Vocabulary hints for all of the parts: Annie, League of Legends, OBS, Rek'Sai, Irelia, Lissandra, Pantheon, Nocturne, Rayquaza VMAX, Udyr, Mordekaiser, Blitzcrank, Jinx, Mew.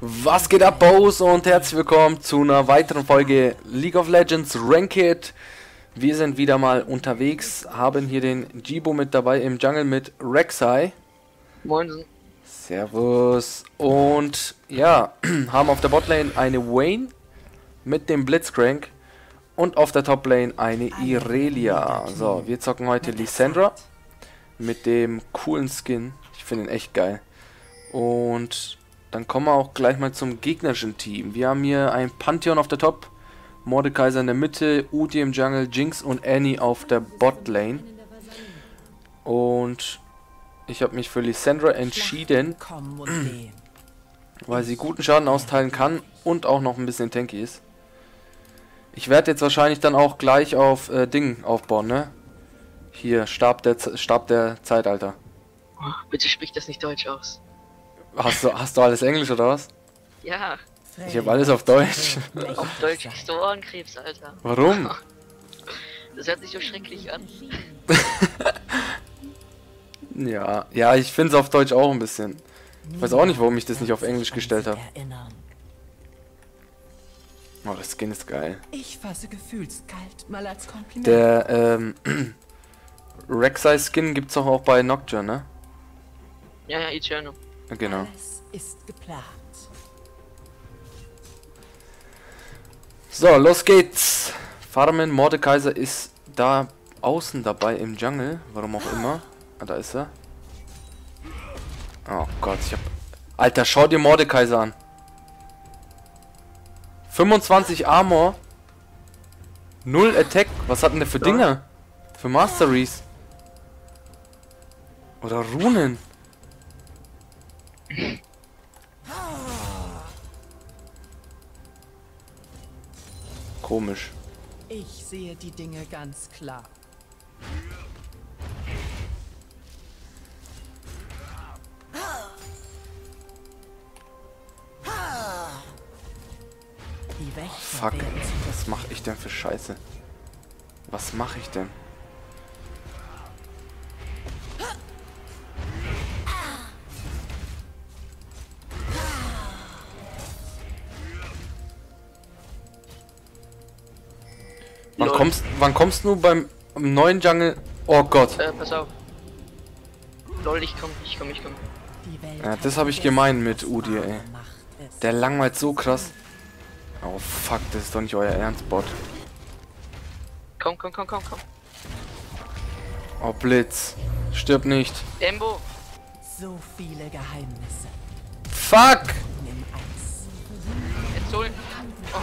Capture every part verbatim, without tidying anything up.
Was geht ab, Bows, und herzlich willkommen zu einer weiteren Folge League of Legends Ranked. Wir sind wieder mal unterwegs, haben hier den Jibo mit dabei im Jungle mit Rek'Sai. Moin. Servus. Und ja, haben auf der Botlane eine Wayne mit dem Blitzcrank und auf der Toplane eine Irelia. So, wir zocken heute Lissandra mit dem coolen Skin. Ich finde ihn echt geil. Und dann kommen wir auch gleich mal zum gegnerischen Team. Wir haben hier ein Pantheon auf der Top, Mordekaiser in der Mitte, Udyr im Jungle, Jinx und Annie auf der Botlane. Und ich habe mich für Lissandra entschieden, weil sie guten Schaden austeilen kann und auch noch ein bisschen tanky ist. Ich werde jetzt wahrscheinlich dann auch gleich auf äh, Ding aufbauen, ne? Hier, Stab der, Z Stab der Zeitalter. Oh, bitte sprich das nicht deutsch aus. Hast du, hast du alles Englisch oder was? Ja. Ich habe alles auf Deutsch. Auf Deutsch kriegst du Ohrenkrebs, Alter. Warum? Das hört sich so schrecklich an. Ja, ja, ich finde es auf Deutsch auch ein bisschen. Ich weiß auch nicht, warum ich das nicht auf Englisch gestellt habe. Oh, das Skin ist geil. Ich fasse gefühlskalt mal als Kompliment. Der ähm, Rek'Sai Skin gibt's doch auch bei Nocturne, ne? Ja, ja, Eternal. Genau. Alles ist geplant. So, los geht's. Farmen, Mordekaiser ist da außen dabei im Jungle, warum auch immer. Ah, da ist er. Oh Gott, ich hab... Alter, schau dir Mordekaiser an. fünfundzwanzig Armor, null Attack. Was hat denn der für Dinger? Für Masteries. Oder Runen. Komisch. Ich sehe die Dinge ganz klar. Oh, fuck, was mache ich denn für Scheiße? Was mache ich denn? Wann kommst, wann kommst du beim neuen Jungle? Oh Gott. Äh, pass auf. Lol, ich komm, ich komm, ich komm. Ja, das habe ich gemeint mit Udyr, ey. Der langweilt so krass. Oh fuck, das ist doch nicht euer Ernst, Bot. Komm, komm, komm, komm, komm. Oh, Blitz. Stirb nicht. Embo. So viele Geheimnisse. Fuck! Nimm eins. Jetzt holen. Oh.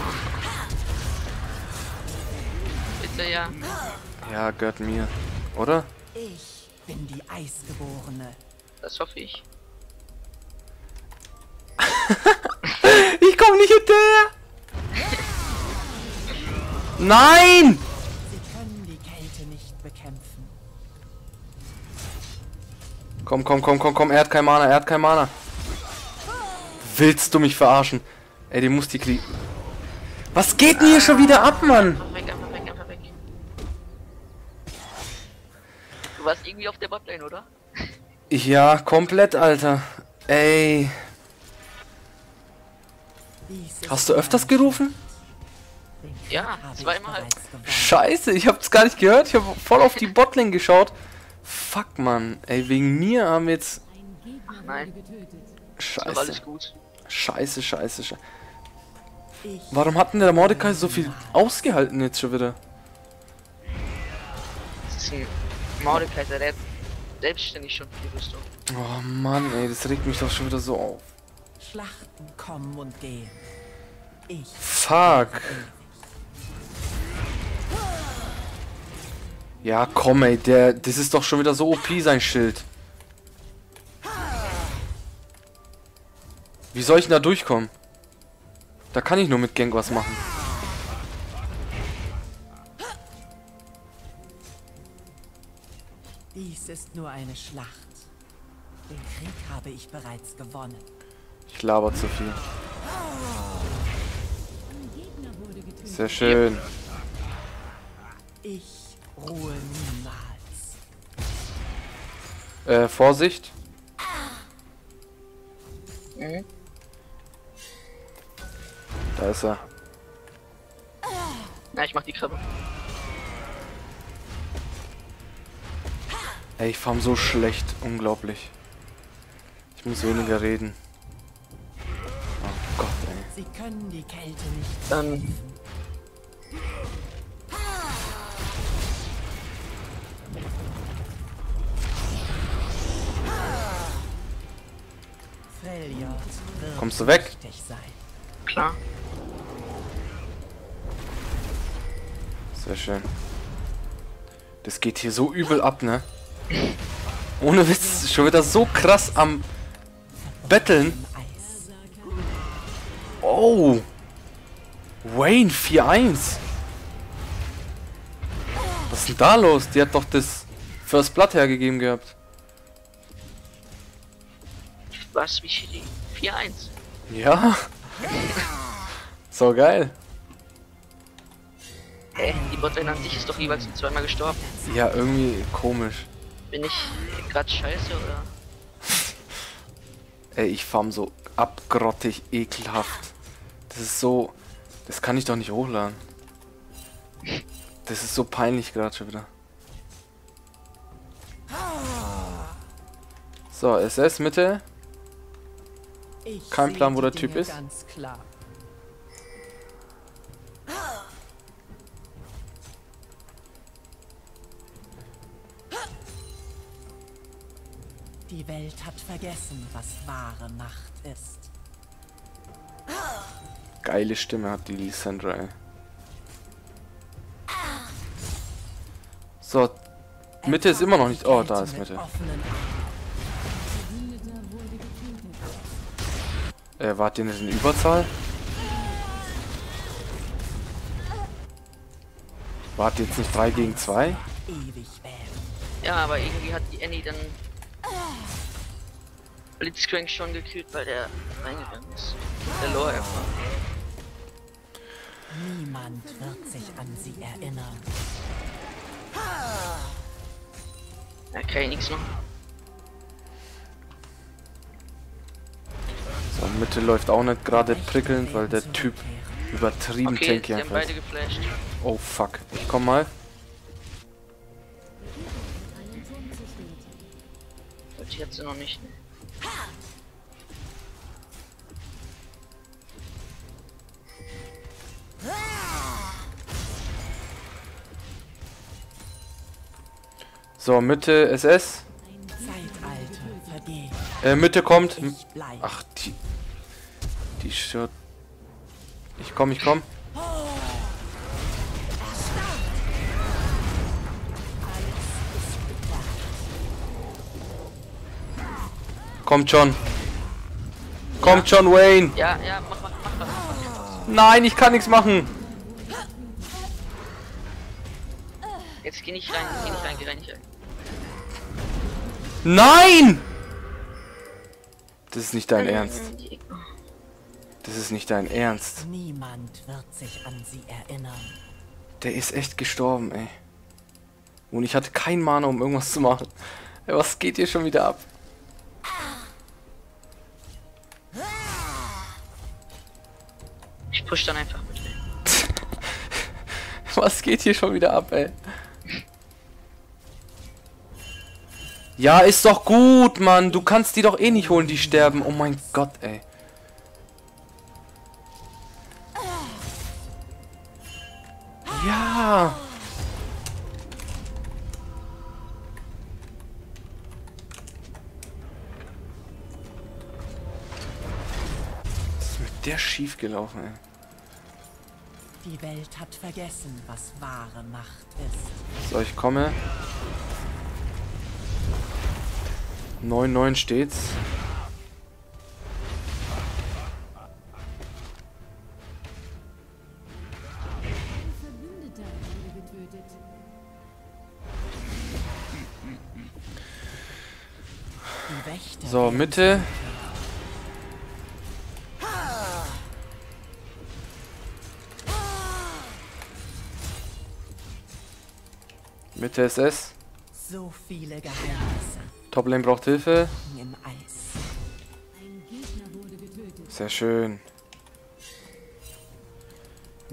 Bitte, ja. Ja, gehört mir. Oder? Ich bin die Eisgeborene. Das hoffe ich. Ich komme nicht hinterher! Nein! Sie können die Kälte nicht bekämpfen. Komm, komm, komm, komm, komm, er hat kein Mana, er hat kein Mana. Willst du mich verarschen? Ey, die muss die kriegen. Was geht denn hier schon wieder ab, Mann? Einfach weg, einfach weg, einfach weg. Du warst irgendwie auf der Botlane, oder? Ja, komplett, Alter. Ey. Hast du öfters gerufen? Ja, zweimal. Scheiße, ich hab's gar nicht gehört. Ich hab voll auf die Botlane geschaut. Fuck, Mann. Ey, wegen mir haben wir jetzt... Ach nein. Scheiße. Alles gut. Scheiße, scheiße, scheiße. Warum hat denn der Mordekaiser so viel ausgehalten jetzt schon wieder? Das ist ein Mordekaiser, der hat selbstständig schon viel Rüstung. Oh Mann, ey, das regt mich doch schon wieder so auf. Schlachten kommen und gehen. Ich... Fuck. Ja, komm ey, der, das ist doch schon wieder so O P, sein Schild. Wie soll ich denn da durchkommen? Da kann ich nur mit Gank was machen. Dies ist nur eine Schlacht. Den Krieg habe ich bereits gewonnen. Ich laber zu viel. Sehr schön. Ich... Ruhe niemals. Äh, Vorsicht. Mhm. Da ist er. Na, ich mach die Krabbe. Ey, ich farm so schlecht. Unglaublich. Ich muss weniger reden. Oh Gott, ey. Sie können die Kälte nicht. Dann... Kommst du weg? Klar. Sehr schön. Das geht hier so übel ab, ne? Ohne Witz, schon wieder so krass am Betteln. Oh! Wayne vier eins! Was ist denn da los? Die hat doch das First Blood hergegeben gehabt. Was? Wie viel? vier eins. Ja. So geil. Hä? Hey, die Botline an sich ist doch jeweils zweimal gestorben. Ja, irgendwie komisch. Bin ich gerade scheiße, oder? Ey, ich farm so abgrottig, ekelhaft. Das ist so... Das kann ich doch nicht hochladen. Das ist so peinlich gerade schon wieder. So, S S Mitte. Kein Plan, wo der Typ ist. Die Welt hat vergessen, was wahre Macht ist. Geile Stimme hat die Lissandra, ey. So, Mitte ist immer noch nicht... Oh, da ist Mitte. Äh, wart ihr nicht in Überzahl? Wart jetzt nicht drei gegen zwei? Ja, aber irgendwie hat die Annie dann... Blitzcrank schon gekillt, weil der reingegangen ist. Der Lore erfahren. Niemand wird sich an sie erinnern. Da kann ich nichts machen. So, Mitte läuft auch nicht gerade prickelnd, weil der Typ übertrieben okay, tanky einfach ist. Oh fuck, ich komm mal. Ich jetzt noch nicht. So, Mitte S S. Äh, Mitte kommt. Ach, die. Die Shirt. Ich komm, ich komm. Kommt schon. Kommt schon, Wayne. Ja, ja, mach mal, mach mal. Nein, ich kann nichts machen. Jetzt geh nicht rein, geh nicht rein, geh rein, nicht rein. Nein! Das ist nicht dein Ernst. Das ist nicht dein Ernst. Niemand wird sich an sie erinnern. Der ist echt gestorben, ey. Und ich hatte kein Mana, um irgendwas zu machen. Ey, was geht hier schon wieder ab? Ich push dann einfach mit. Was geht hier schon wieder ab, ey? Ja, ist doch gut, Mann. Du kannst die doch eh nicht holen, die sterben. Oh mein Gott, ey. Ja. Was ist mit der schief gelaufen, ey? Die Welt hat vergessen, was wahre Macht ist. So, ich komme. neun neun steht's. So, Mitte. Mitte S S. So viele Geheimnisse. Toplane braucht Hilfe. Im Eis. Sehr schön.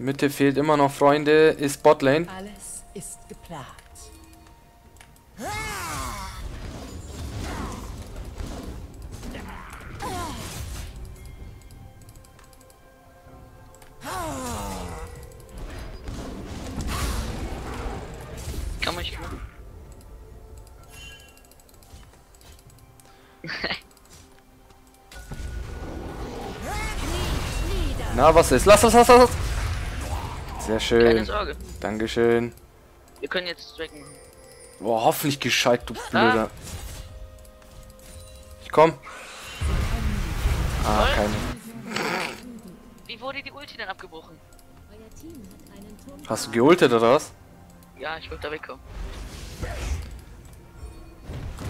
Mitte fehlt immer noch, Freunde, ist Botlane. Alles ist geplant. Kann man nicht machen. Na, was ist? Lass, lass, lass, lass! Sehr schön. Keine Sorge. Dankeschön. Wir können jetzt Dragon machen. Boah, hoffentlich gescheit, du Blöder. Ah. Ich komm. Ah, Wollt? Keine. Wie wurde die Ulti denn abgebrochen? Hast du geultet oder was? Ja, ich wollte da wegkommen.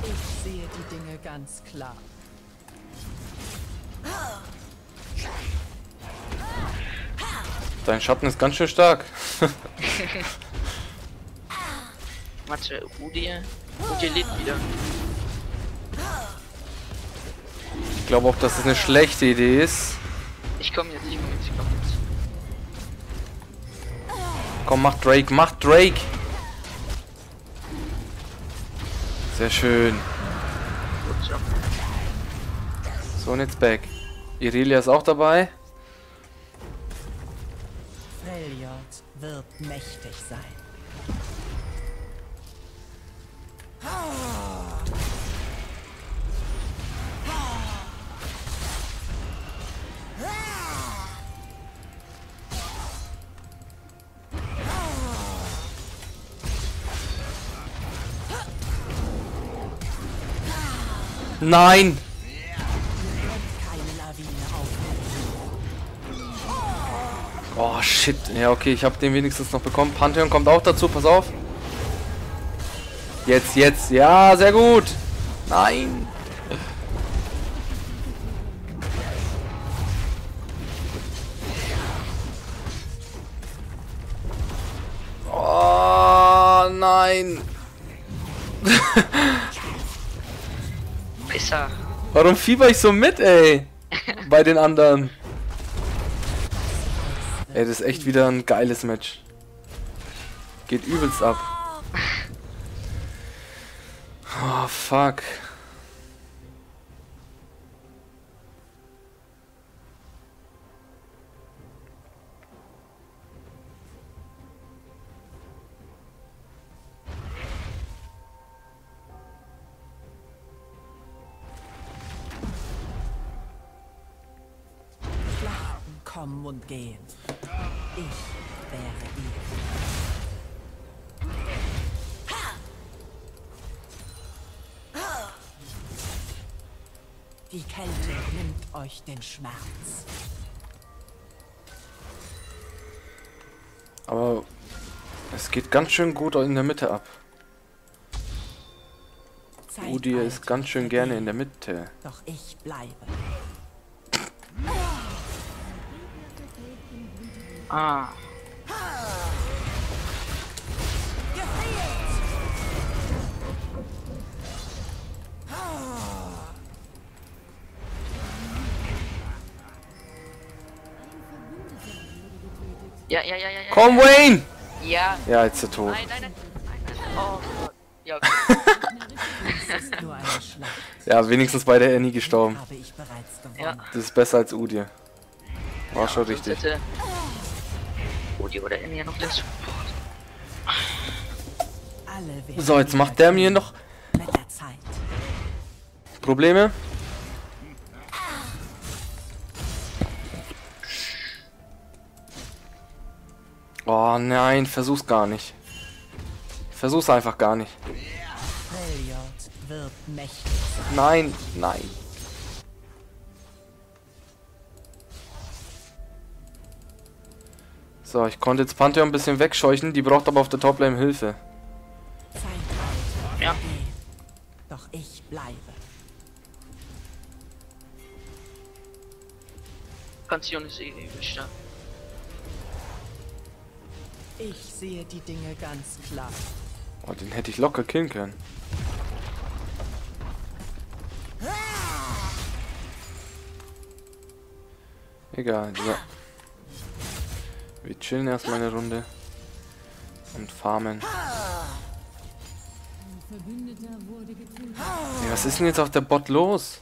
Ich sehe die Dinge ganz klar. Dein Schatten ist ganz schön stark. Mathe, Udyr. Udyr lebt wieder. Ich glaube auch, dass das eine schlechte Idee ist. Ich komme jetzt, ich komme jetzt, ich komme jetzt. Komm, mach Drake, mach Drake! Sehr schön. So, und jetzt back. Irelia ist auch dabei. Wird mächtig sein. Nein! Oh shit, ja okay, ich habe den wenigstens noch bekommen. Pantheon kommt auch dazu, pass auf. Jetzt, jetzt, ja, sehr gut. Nein. Oh nein. Besser. Warum fieber ich so mit, ey? Bei den anderen. Ey, das ist echt wieder ein geiles Match. Geht übelst ab. Oh, fuck. Schlachten kommen und gehen. Ich wäre ihr. Die Kälte nimmt euch den Schmerz. Aber es geht ganz schön gut in der Mitte ab. Udyr ist ganz schön gerne in der Mitte. Doch ich bleibe. Ah. Ja, ja, ja, ja, ja. Komm, Wayne! Ja. Ja, jetzt ist er tot. Nein, nein, nein, nein, nein. Oh Gott. Ja, okay. Ja, wenigstens bei der Annie gestorben. Ja. Das ist besser als Udyr. War ja, schon richtig. Bitte. Oder Annie noch das so, jetzt macht der mir noch Probleme. Oh nein, versuch's gar nicht. Versuch's einfach gar nicht. Nein, nein. So, ich konnte jetzt Pantheon ein bisschen wegscheuchen, die braucht aber auf der Top-Lane Hilfe. Ja. Doch ich bleibe. Pantheon ist eh stark. Ich sehe die Dinge ganz klar. Oh, den hätte ich locker killen können. Egal, dieser... Wir chillen erstmal eine Runde und farmen. Ja, was ist denn jetzt auf der Bot los?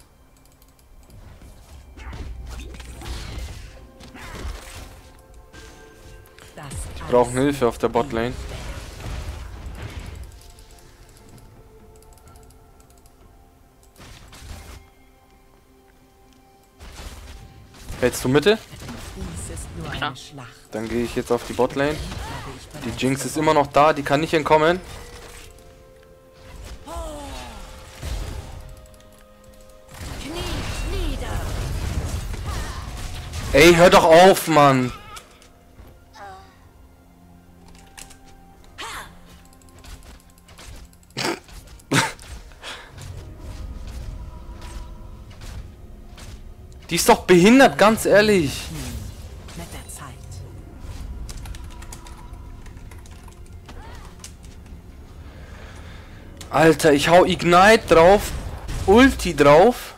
Ich brauche Hilfe auf der Botlane. Hältst du Mitte? Ja. Dann gehe ich jetzt auf die Botlane. Die Jinx ist immer noch da, die kann nicht entkommen. Ey, hör doch auf, Mann! Die ist doch behindert, ganz ehrlich. Alter, ich hau Ignite drauf, Ulti drauf.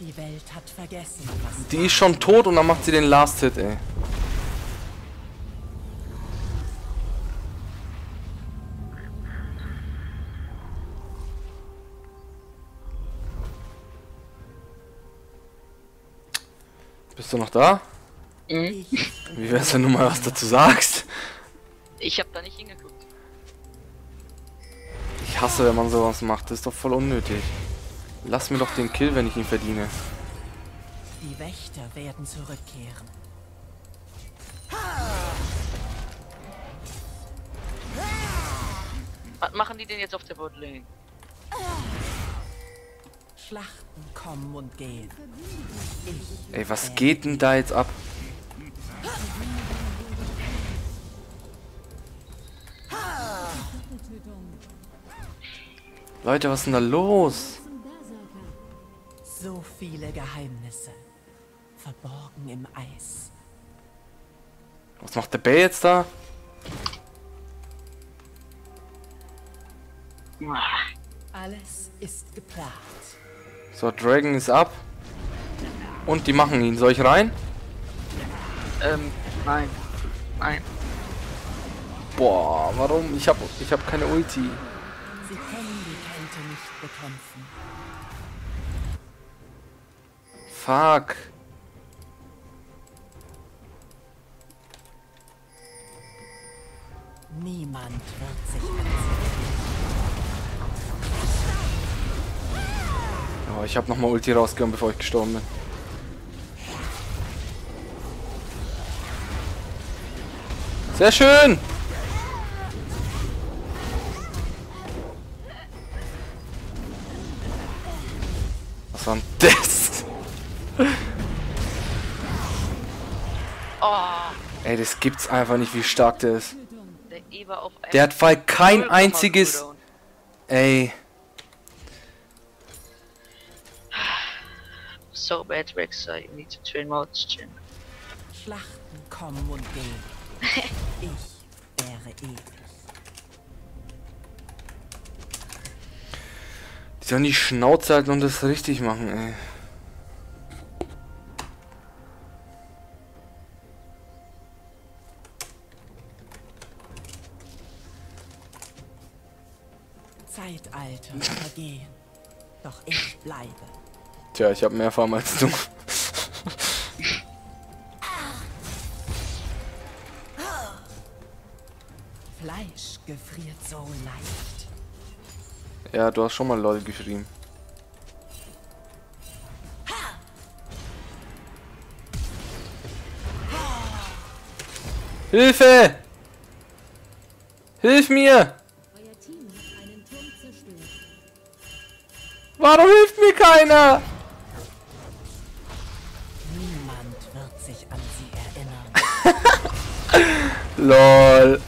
Die Welt hat vergessen, was die ist schon tot und dann macht sie den Last Hit, ey. Bist du noch da? Mhm. Wie wär's, wenn du mal was dazu sagst? Ich hab da nicht hingeguckt. Ich hasse, wenn man sowas macht. Das ist doch voll unnötig. Lass mir doch den Kill, wenn ich ihn verdiene. Die Wächter werden zurückkehren. Was machen die denn jetzt auf der Botlane? Schlachten kommen und gehen. Ich Ey, was geht denn da jetzt ab? Leute, was ist denn da los? So viele Geheimnisse verborgen im Eis. Was macht der Bär jetzt da? Alles ist geplant. So, Dragon ist ab. Und die machen ihn. Soll ich rein? Ähm, nein. Nein. Boah, warum? Ich hab, ich hab keine Ulti. Sie können die Kälte nicht bekämpfen. Fuck. Niemand wird sich anziehen. Oh, ich habe nochmal Ulti rausgehauen, bevor ich gestorben bin. Sehr schön! Was war denn das? Ey, das gibt's einfach nicht, wie stark der ist. Der hat voll kein einziges... Ey. So bad, Rek'Sai. You need to train more to train. Schlachten kommen und gehen. Ich wäre ewig. Die sollen die Schnauze halten und das richtig machen, ey. Zeitalter vergehen, doch ich bleibe. Tja, ich habe mehr Farm als du. Fleisch gefriert so leicht. Ja, du hast schon mal LOL geschrieben. Hilfe! Hilf mir! Warum hilft mir keiner? Niemand wird sich an sie erinnern. LOL.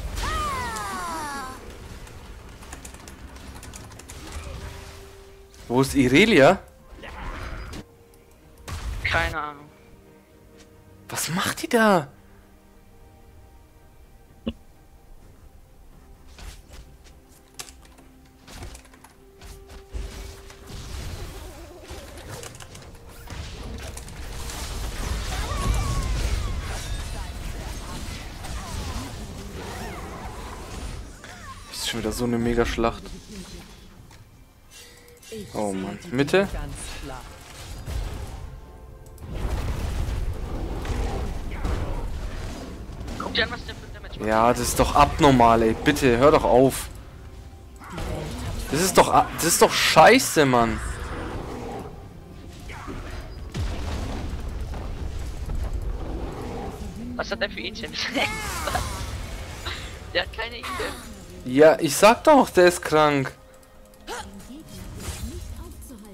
Wo ist Irelia? Keine Ahnung. Was macht die da? schon wieder so eine mega Schlacht. Oh Mann. Mitte. Ja, das ist doch abnormal, ey. Bitte, hör doch auf. Das ist doch, das ist doch scheiße, Mann. Was hat der für ihn denn? Der hat keine Idee. Ja, ich sag doch, der ist krank.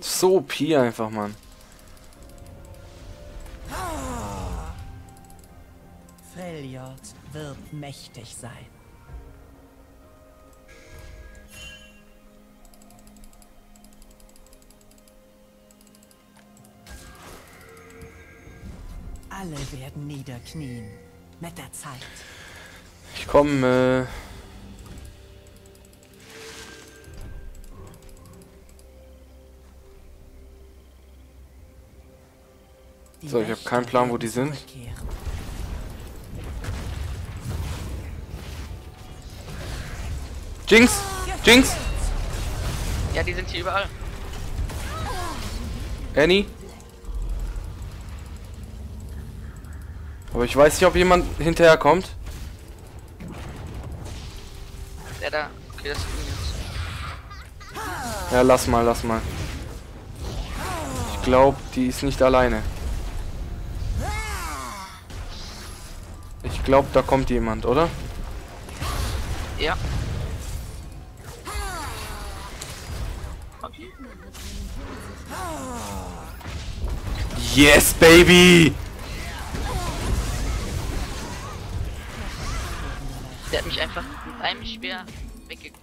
So O P einfach, Mann. Freljord wird mächtig sein. Alle werden niederknien mit der Zeit. Ich komme. Äh so, ich habe keinen Plan, wo die sind. Jinx! Jinx! Ja, die sind hier überall. Annie? Aber ich weiß nicht, ob jemand hinterher kommt. Der da. Okay, das ist gut. Ja, lass mal, lass mal. Ich glaube, die ist nicht alleine. Ich glaube, da kommt jemand, oder? Ja. Okay. Yes, baby! Der hat mich einfach mit einem Speer weggeguckt.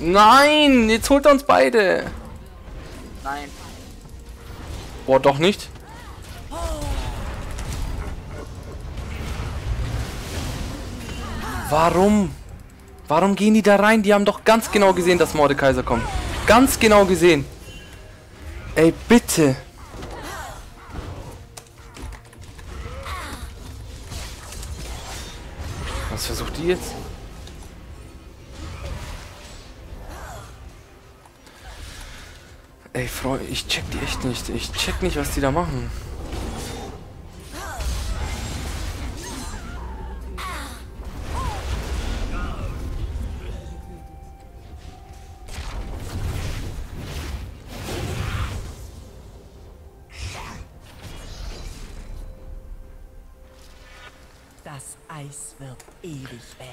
Nein, jetzt holt er uns beide. Nein. Boah, doch nicht. Warum? Warum gehen die da rein? Die haben doch ganz genau gesehen, dass Mordekaiser kommt. Ganz genau gesehen. Ey, bitte. Was versucht die jetzt? Ey, Freunde, ich check die echt nicht. Ich check nicht, was die da machen. Das Eis wird ewig währen.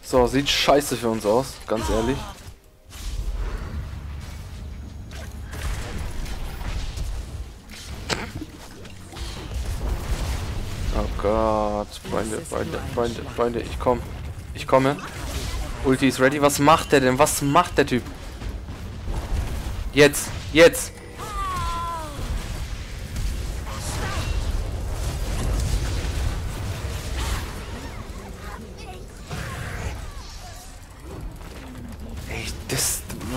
So, sieht scheiße für uns aus, ganz ehrlich. Oh Gott, Freunde, Freunde, Freunde, Freunde, ich komme. Ich komme. Ulti ist ready. Was macht der denn? Was macht der Typ? Jetzt, jetzt.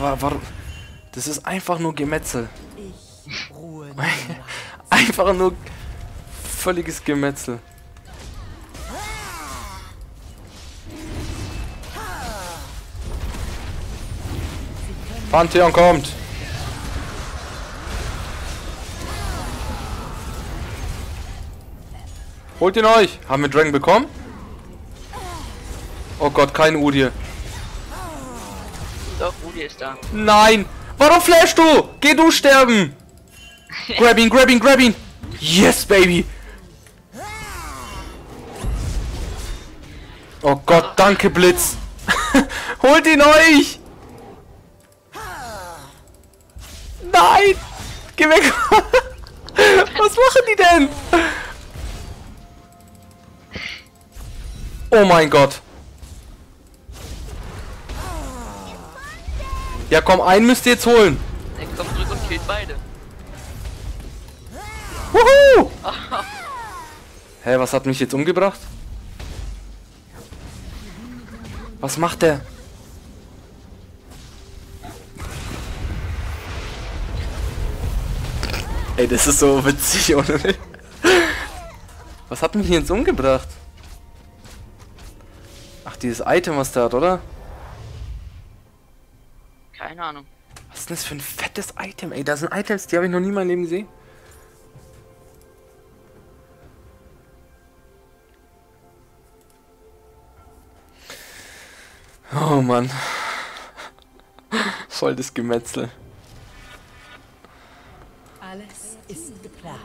Warum? Das ist einfach nur Gemetzel. Ich ruhe einfach nur völliges Gemetzel. Pantheon kommt. Holt ihn euch. Haben wir Dragon bekommen? Oh Gott, kein Udyr. Doch, Udyr ist da. Nein! Warum flashst du? Geh du sterben! Grab ihn, grab ihn, grab ihn! Yes, baby! Oh Gott, danke, Blitz! Holt ihn euch! Nein! Geh weg! Was machen die denn? Oh mein Gott! Ja komm, einen müsst ihr jetzt holen. Er kommt zurück und killt beide. Wuhu! Hä, was hat mich jetzt umgebracht? Was macht der? Ey, das ist so witzig, oder nicht? Was hat mich jetzt umgebracht? Ach, dieses Item, was da hat, oder? Keine Ahnung. Was ist denn das für ein fettes Item, ey? Da sind Items, die habe ich noch nie in meinem Leben gesehen. Oh Mann. Voll das Gemetzel. Alles ist geplant.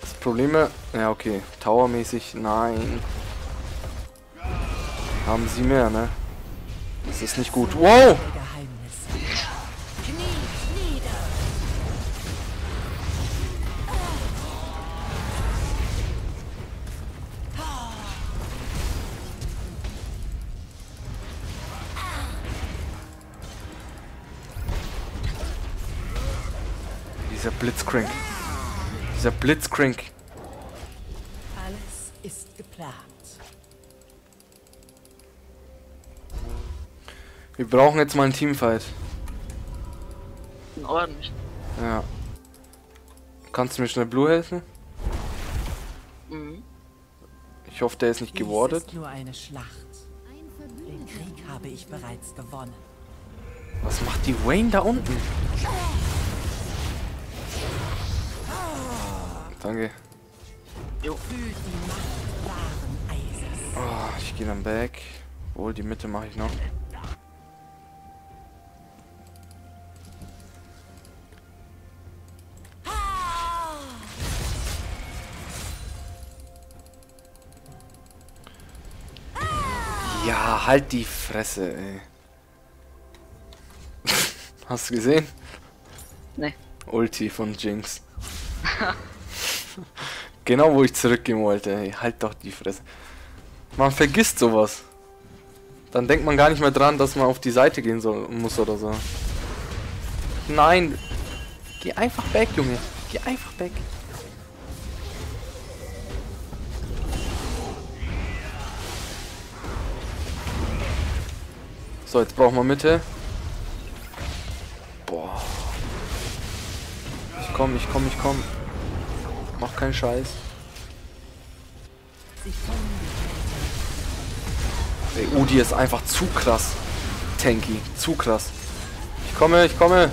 Das Problem ist... Ja, okay. Towermäßig, nein. Haben sie mehr, ne? Das ist nicht gut. Wow! Dieser Blitzcrank. Dieser Blitzcrank. Alles ist geplant. Wir brauchen jetzt mal einen Teamfight. In Ordnung. Ja. Kannst du mir schnell Blue helfen? Mhm. Ich hoffe, der ist nicht gewordet. Ist nur eine Schlacht. Den Krieg habe ich bereits gewonnen. Was macht die Wayne da unten? Danke. Jo. Oh, ich gehe dann back. Wohl, die Mitte mache ich noch. Ja, halt die Fresse, ey. Hast du gesehen? Nee. Ulti von Jinx. Genau, wo ich zurückgehen wollte, ey. Halt doch die Fresse. Man vergisst sowas. Dann denkt man gar nicht mehr dran, dass man auf die Seite gehen soll, muss oder so. Nein. Geh einfach weg, Junge. Geh einfach weg. So, jetzt brauchen wir Mitte. Boah. Ich komm, ich komm, ich komm. Mach keinen Scheiß. Ey, Udyr ist einfach zu krass. Tanky, zu krass. Ich komme, ich komme.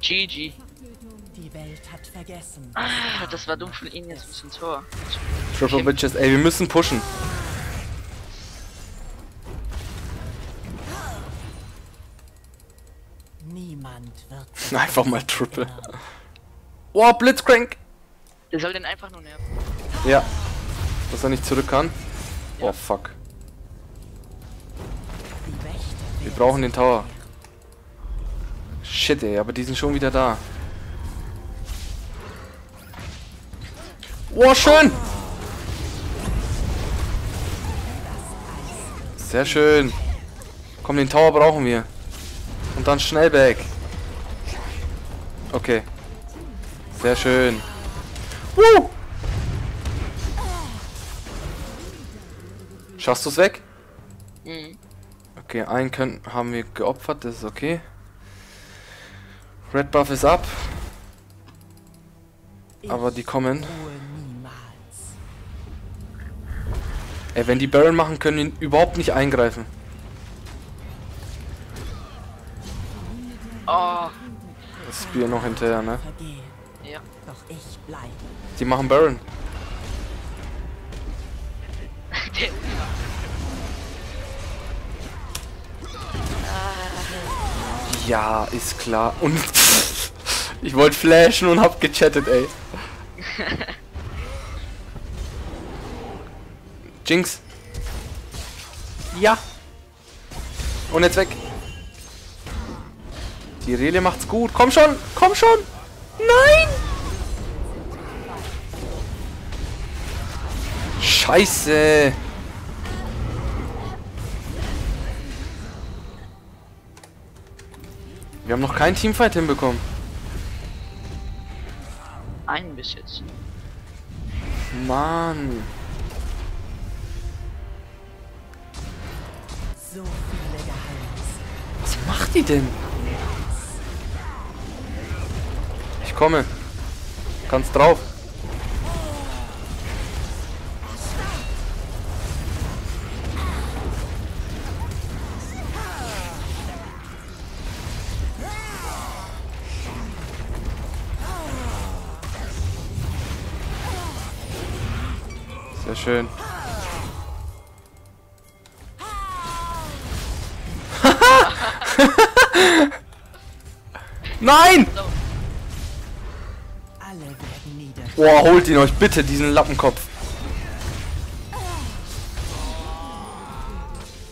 G G. Die Welt hat vergessen. Ah, das war dumm von ihnen, jetzt müssen wir Tor. Triple Bitches, ey, wir müssen pushen. Niemand wird. Einfach mal Triple. Wow, Blitzcrank! Der soll den einfach nur nerven. Ja. Dass er nicht zurück kann. Ja. Oh fuck. Wir brauchen den Tower. Shit, ey, aber die sind schon wieder da. Oh, schön! Sehr schön. Komm, den Tower brauchen wir. Und dann schnell weg. Okay. Sehr schön. Woo! Schaffst du es weg? Okay, einen können, haben wir geopfert, das ist okay. Red Buff ist ab. Aber die kommen. Ey, wenn die Baron machen, können wir ihn überhaupt nicht eingreifen. Oh. Das Bier noch hinterher, ne? Ja. Die machen Baron. Ja, ist klar. Und ich wollte flashen und hab gechattet, ey. Jinx. Ja. Und jetzt weg. Die Irelia macht's gut. Komm schon, komm schon. Nein. Scheiße. Wir haben noch keinen Teamfight hinbekommen. Einen bis jetzt. Mann. so viele Geheimnisse. Was macht die denn? Ich komme. Kannst drauf. Sehr schön. Nein! Boah, holt ihn euch bitte, diesen Lappenkopf.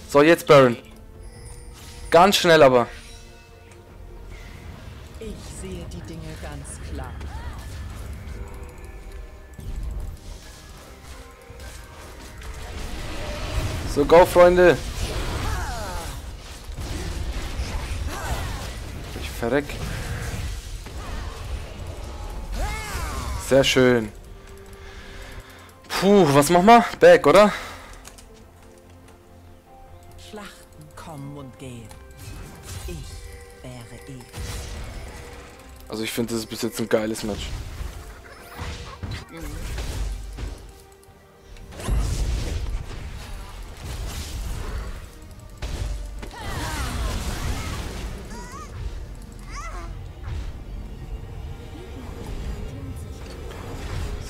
So, jetzt Baron. Ganz schnell aber. Ich sehe die Dinge ganz klar. So, go, Freunde. Ich verreck. Sehr schön. Puh, was machen wir? Back, oder? Schlachten kommen und gehen. Ich wäre eh. Also ich finde, das ist bis jetzt ein geiles Match.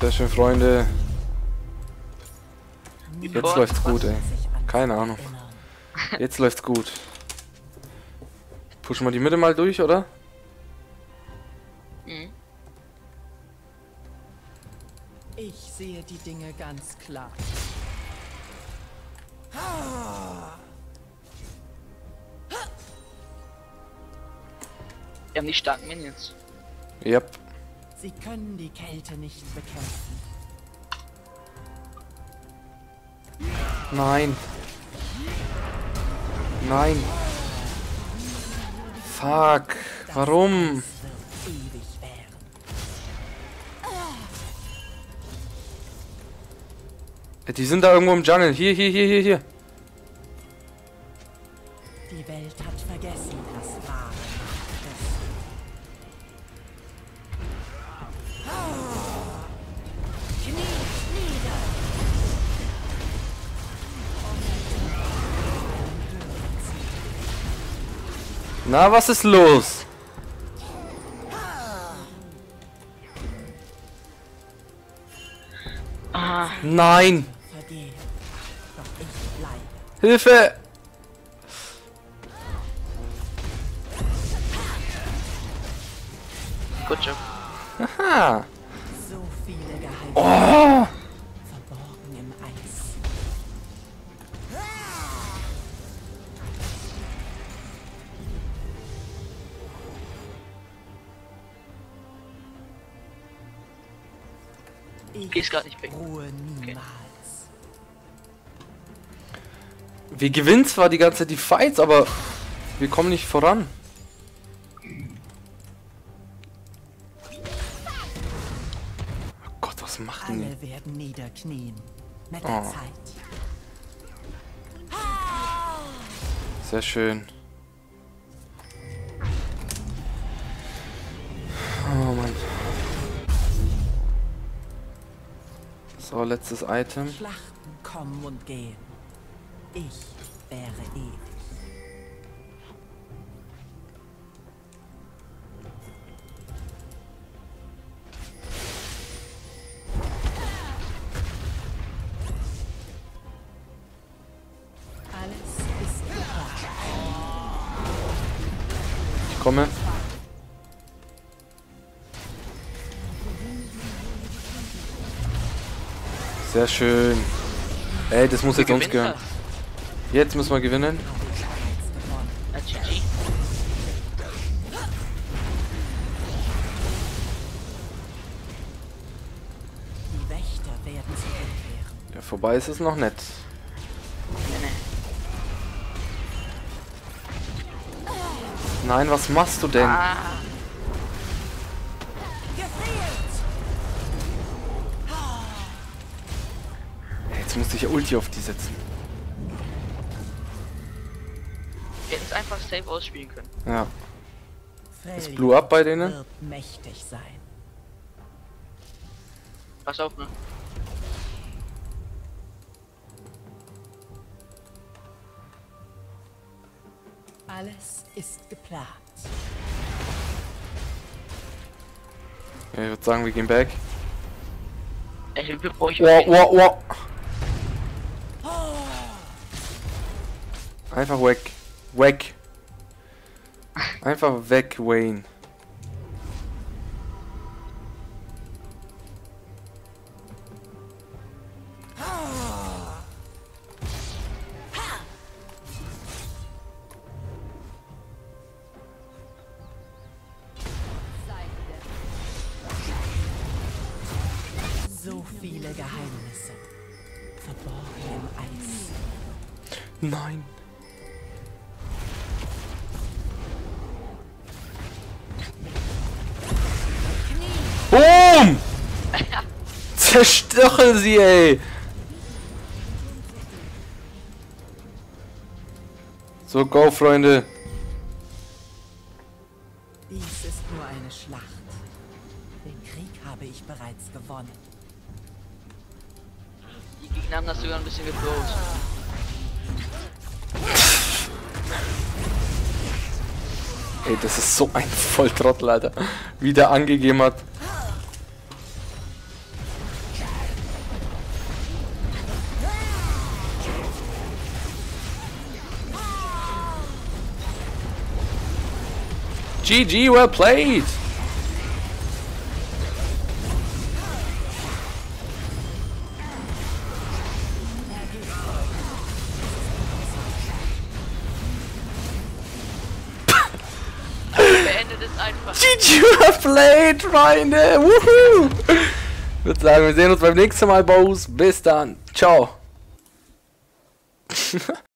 Sehr schön, Freunde. Jetzt läuft's gut, ey. Keine Ahnung. Jetzt läuft's gut. Pushen wir die Mitte mal durch, oder? Ich sehe die Dinge ganz klar. Wir haben die starken Minions. Yep. Sie können die Kälte nicht bekämpfen. Nein. Nein. Fuck. Warum? Die sind da irgendwo im Jungle. Hier, hier, hier, hier, hier. Die Welt hat vergessen, was war. Na, was ist los? Ah. Nein! Hilfe! Gut schon. Haha! So viele Geheimnisse. Oh! Verborgen im Eis. Ich geh's gar nicht weg. Okay. Wir gewinnen zwar die ganze Zeit die Fights, aber wir kommen nicht voran. Oh Gott, was macht denn die? Alle werden niederknien. Mit der Zeit. Sehr schön. Oh Mann. So, letztes Item. Schlachten kommen und gehen. Ich wäre ewig. Alles ist klar. Ich komme. Sehr schön. Ey, das muss jetzt uns gehören. Jetzt müssen wir gewinnen. Ja, vorbei ist es noch nicht. Nein, was machst du denn? Jetzt muss ich Ulti auf die setzen. jetzt einfach safe ausspielen können. Ja. Ist Blue up bei denen? Wird mächtig sein. Pass auf, ne? Alles ist geplant. Ja, ich würde sagen, wir gehen back. Ey, wir brauchen... Wow, wow, wow. Einfach weg. Weg. Einfach weg, Wayne. So viele Geheimnisse. Verborgen im Eis. Nein. Boom! Zerstöre sie, ey! So, go, Freunde! Dies ist nur eine Schlacht. Den Krieg habe ich bereits gewonnen. Die Gegner haben das sogar ein bisschen geblost. Ey, das ist so ein Volltrottel, Alter. Wie der angegeben hat. G G, well played! Beendet es einfach. G G, well played, Freunde! Woohoo! Ich würde sagen, wir sehen uns beim nächsten Mal, Bows. Bis dann. Ciao.